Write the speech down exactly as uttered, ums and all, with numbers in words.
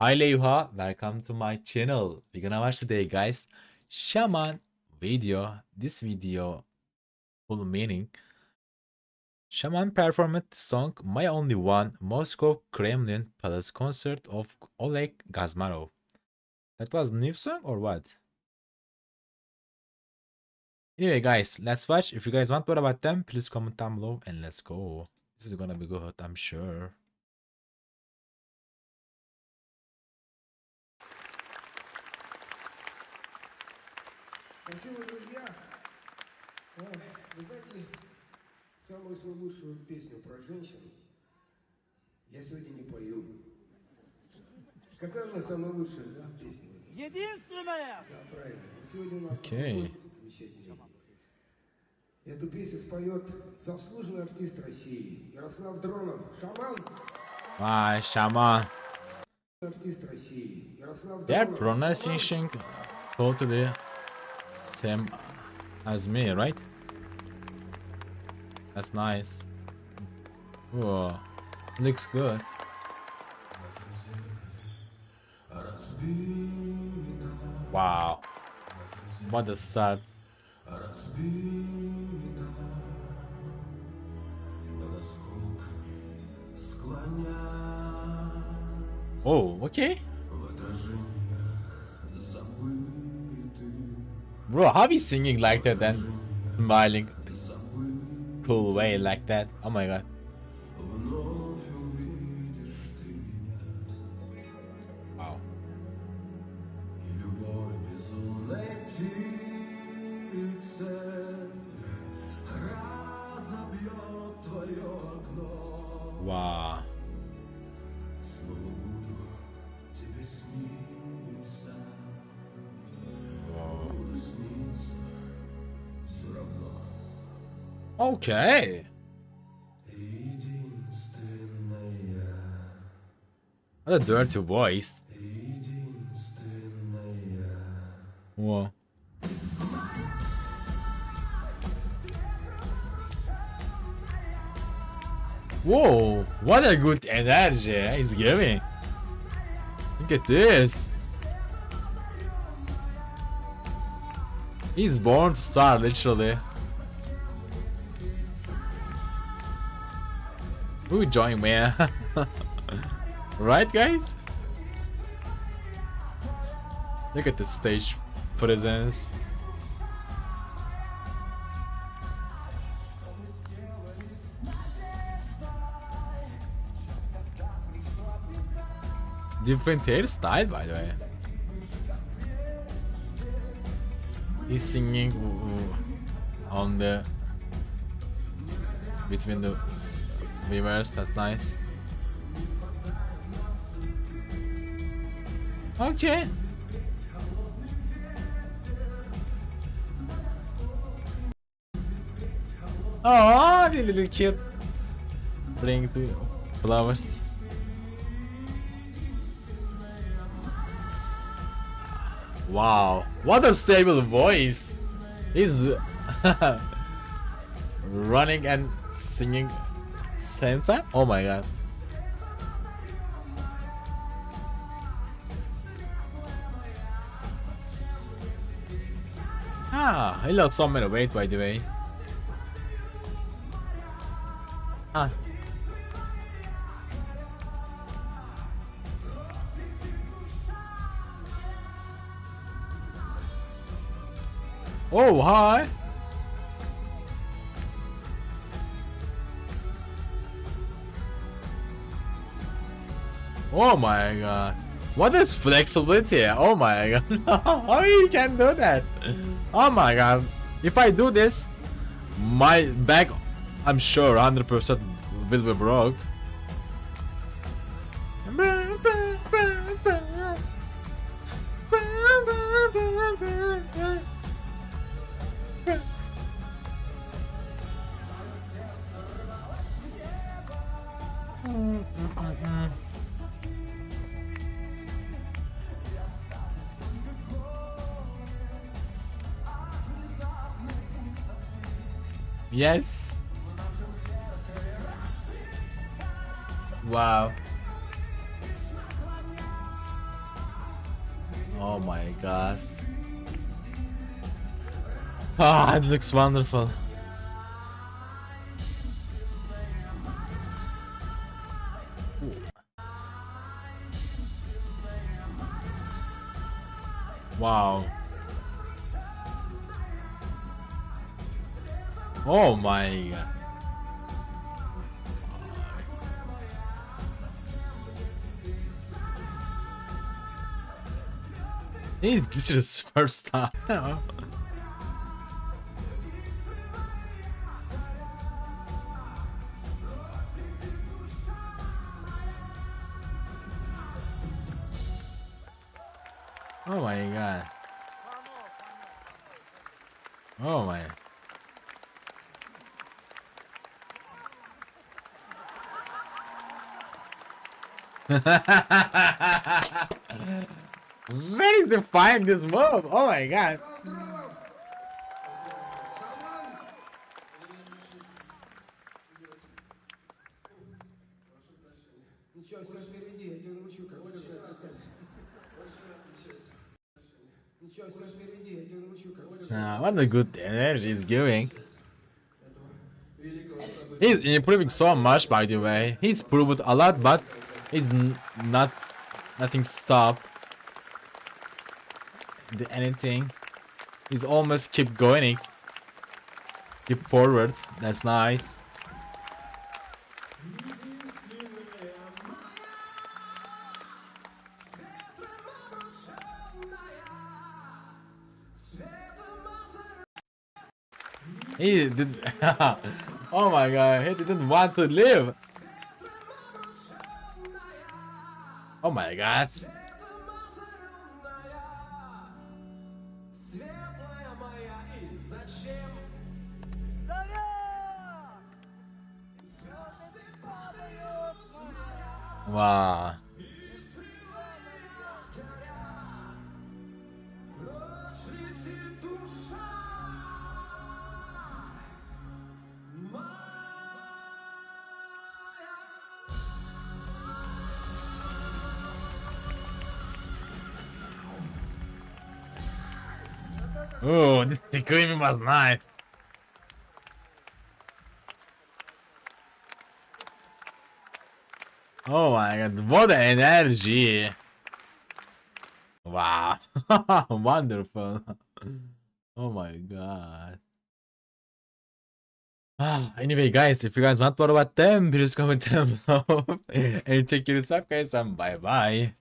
Hi Leyuha, welcome to my channel. We're gonna watch today, guys, Shaman video. This video full meaning. Shaman performed the song My Only One Moscow Kremlin Palace concert of Oleg Gazmanov. That was new song or what? Anyway, guys, let's watch. If you guys want more about them, please comment down below and let's go. This is gonna be good, I'm sure. Спасибо, друзья! Вы знаете, самую свою лучшую песню про женщин я сегодня не пою. Какая у нас самая лучшая, да, песня? Единственная! Да, правильно. Сегодня у нас гость замечательный. Эту песню споет заслуженный артист России Ярослав Дронов. Шаман! А, Шаман! Артист России Ярослав Дронов. They're pronouncing totally same as me, right? That's nice. Whoa, looks good. Wow, what a start. Oh, okay. Bro, how he's singing like that and smiling cool way like that? Oh my god. Wow. Wow. Okay. What a dirty voice. Whoa. Whoa, what a good energy he's giving. Look at this. He's born to star, literally. Who join me? Right, guys? Look at the stage presence. Different hairstyle, by the way. He's singing on the between the viewers, that's nice. Okay. Oh, the little kid bring the flowers. Wow, what a stable voice. He's running and singing same time? Oh my god. Ah, I love so many weight, by the way. Ah. Oh, hi. Oh my god, what is flexibility? Oh my god, how you can do that? Oh my god, if I do this, my back, I'm sure one hundred percent will be broke. Yes. Wow. Oh my god. Ah, it looks wonderful. Wow. Oh my god. He's glitches first time. Oh my god. Oh my. Very defined this move. Oh my god. Ah, what a good energy he's giving. He's improving so much, by the way. He's proved a lot, but he's not nothing stopped. The anything is almost keep going, keep forward. That's nice. He did. Oh my god, he didn't want to live. Oh my god. Wow. Oh, this screaming was nice. Oh my god, what an energy! Wow, wonderful! Oh my god. Ah, anyway, guys, if you guys want more about them, please comment down below. And check yourself, guys, and bye bye.